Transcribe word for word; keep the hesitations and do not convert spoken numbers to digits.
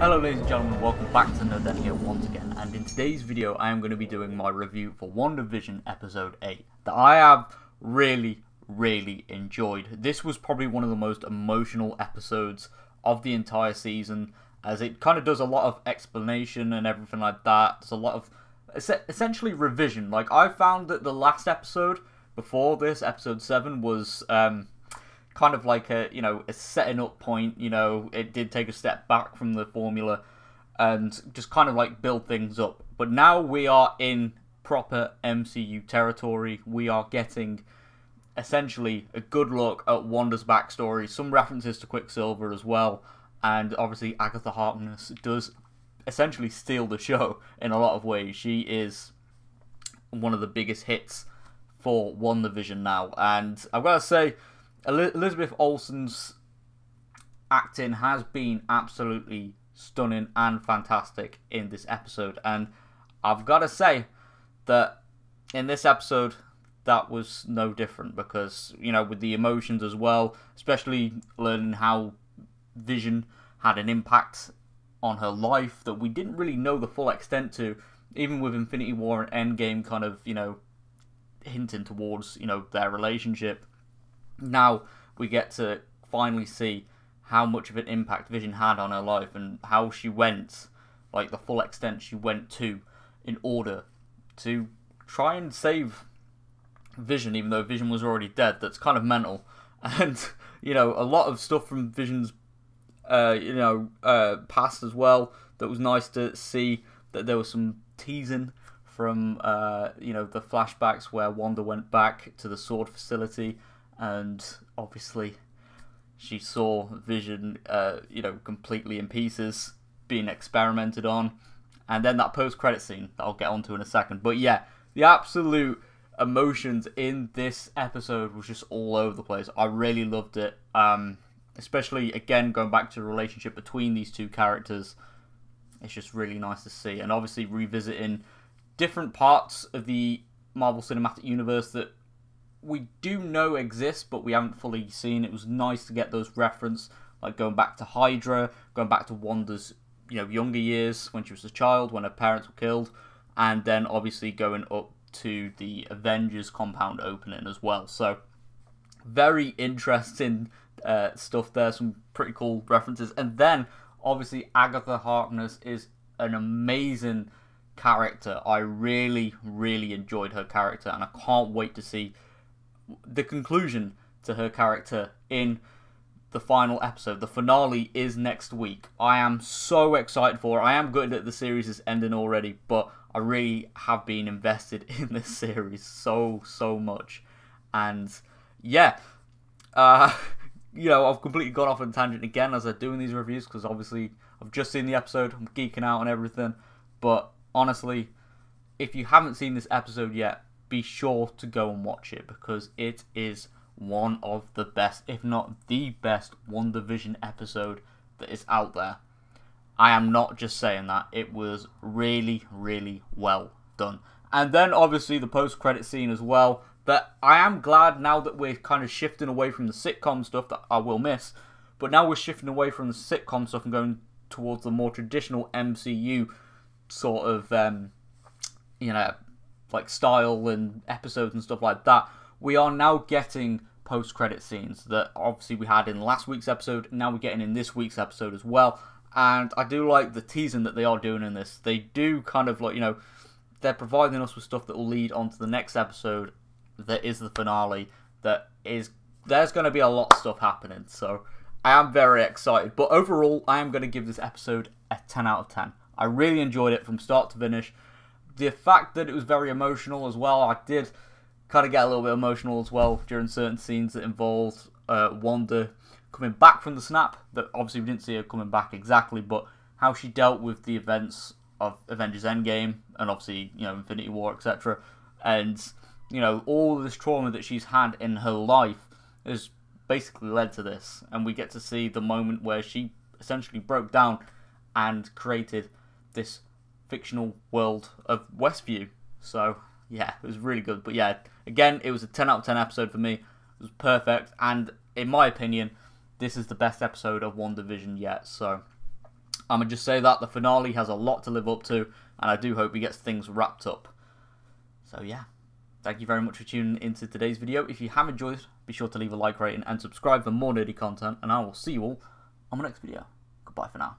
Hello ladies and gentlemen, welcome back to Nerd Den here once again, and in today's video I am going to be doing my review for WandaVision episode eight that I have really really enjoyed. This was probably one of the most emotional episodes of the entire season, as it kind of does a lot of explanation and everything like that. There's a lot of es essentially revision. Like, I found that the last episode before this, episode seven, was um kind of like a, you know, a setting up point. You know, it did take a step back from the formula and just kind of like build things up. But now we are in proper M C U territory. We are getting essentially a good look at Wanda's backstory, some references to Quicksilver as well, and obviously Agatha Harkness does essentially steal the show in a lot of ways. She is one of the biggest hits for WandaVision now, and I've got to say, Elizabeth Olsen's acting has been absolutely stunning and fantastic in this episode, and I've got to say that in this episode that was no different, because, you know, with the emotions as well, especially learning how Vision had an impact on her life that we didn't really know the full extent to, even with Infinity War and Endgame kind of, you know, hinting towards, you know, their relationship. Now we get to finally see how much of an impact Vision had on her life and how she went, like the full extent she went to, in order to try and save Vision, even though Vision was already dead. That's kind of mental. And, you know, a lot of stuff from Vision's, uh, you know, uh, past as well, that was nice to see. That there was some teasing from, uh, you know, the flashbacks where Wanda went back to the Sword facility, and obviously she saw Vision, uh, you know, completely in pieces, being experimented on. And then that post-credit scene that I'll get onto in a second. But yeah, the absolute emotions in this episode was just all over the place. I really loved it. Um, especially, again, going back to the relationship between these two characters. It's just really nice to see. And obviously revisiting different parts of the Marvel Cinematic Universe that we do know exists, but we haven't fully seen. It was nice to get those references, like going back to Hydra, going back to Wanda's, you know, younger years when she was a child, when her parents were killed, and then obviously going up to the Avengers compound opening as well. So very interesting uh, stuff there, some pretty cool references. And then obviously Agatha Harkness is an amazing character. I really, really enjoyed her character, and I can't wait to see the conclusion to her character in the final episode. The finale is next week. I am so excited for it. I am good that the series is ending already, but I really have been invested in this series so, so much. And yeah, uh, you know, I've completely gone off on a tangent again as I do in these reviews, because obviously I've just seen the episode, I'm geeking out on everything. But honestly, if you haven't seen this episode yet, be sure to go and watch it, because it is one of the best, if not the best, WandaVision episode that is out there. I am not just saying that. It was really, really well done. And then obviously the post-credit scene as well, that I am glad now that we're kind of shifting away from the sitcom stuff that I will miss, but now we're shifting away from the sitcom stuff and going towards the more traditional M C U sort of, um, you know, like style and episodes and stuff like that. We are now getting post-credit scenes that obviously we had in last week's episode. Now we're getting in this week's episode as well. And I do like the teasing that they are doing in this. They do kind of like, you know, they're providing us with stuff that will lead on to the next episode that is the finale. That is, there's going to be a lot of stuff happening. So I am very excited. But overall, I am going to give this episode a ten out of ten. I really enjoyed it from start to finish. The fact that it was very emotional as well, I did kind of get a little bit emotional as well during certain scenes that involved uh, Wanda coming back from the snap. That obviously we didn't see her coming back exactly, but how she dealt with the events of Avengers Endgame and obviously, you know, Infinity War, et cetera. And, you know, all this trauma that she's had in her life has basically led to this. And we get to see the moment where she essentially broke down and created this fictional world of Westview. So yeah, it was really good. But yeah, again, it was a ten out of ten episode for me. It was perfect, and in my opinion, this is the best episode of WandaVision yet. So I'm going to just say that the finale has a lot to live up to, and I do hope he gets things wrapped up. So yeah, thank you very much for tuning into today's video. If you have enjoyed, be sure to leave a like rating and subscribe for more nerdy content, and I will see you all on my next video. Goodbye for now.